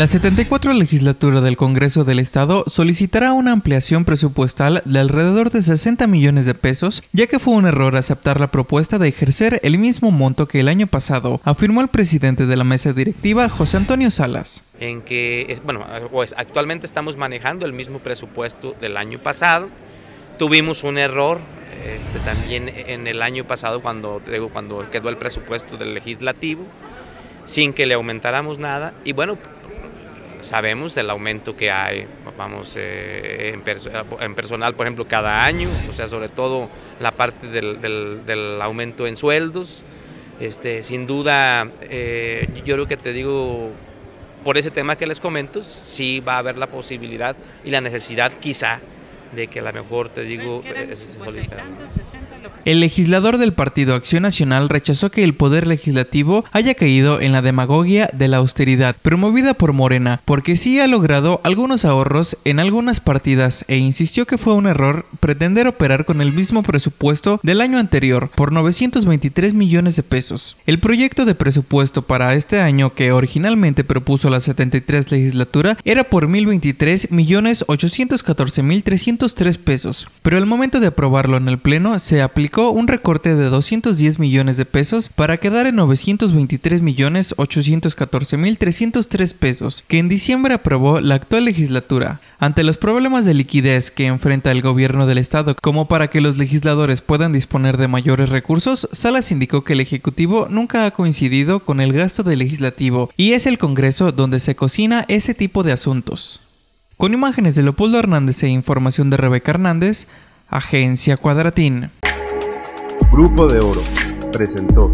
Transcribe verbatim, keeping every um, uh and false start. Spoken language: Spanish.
La setenta y cuatro legislatura del Congreso del Estado solicitará una ampliación presupuestal de alrededor de sesenta millones de pesos, ya que fue un error aceptar la propuesta de ejercer el mismo monto que el año pasado, afirmó el presidente de la mesa directiva, José Antonio Salas. En que, bueno, pues actualmente estamos manejando el mismo presupuesto del año pasado. Tuvimos un error este, también en el año pasado cuando, digo, cuando quedó el presupuesto del legislativo, sin que le aumentáramos nada, y bueno, sabemos del aumento que hay, vamos, eh, en, perso en personal, por ejemplo, cada año, o sea, sobre todo la parte del, del, del aumento en sueldos. Este, sin duda, eh, yo creo que te digo, por ese tema que les comento, sí va a haber la posibilidad y la necesidad quizá de que a lo mejor te digo... El legislador del partido Acción Nacional rechazó que el poder legislativo haya caído en la demagogia de la austeridad promovida por Morena, porque sí ha logrado algunos ahorros en algunas partidas, e insistió que fue un error pretender operar con el mismo presupuesto del año anterior por novecientos veintitrés millones de pesos. El proyecto de presupuesto para este año que originalmente propuso la setenta y tres legislatura era por mil veintitrés millones ochocientos catorce mil trescientos tres pesos, pero al momento de aprobarlo en el pleno se aplicó un recorte de doscientos diez millones de pesos para quedar en novecientos veintitrés millones ochocientos catorce mil trescientos tres pesos, que en diciembre aprobó la actual legislatura. Ante los problemas de liquidez que enfrenta el gobierno del estado como para que los legisladores puedan disponer de mayores recursos, Salas indicó que el ejecutivo nunca ha coincidido con el gasto del legislativo y es el Congreso donde se cocina ese tipo de asuntos. Con imágenes de Leopoldo Hernández e información de Rebeca Hernández, Agencia Cuadratín. Grupo de Oro presentó.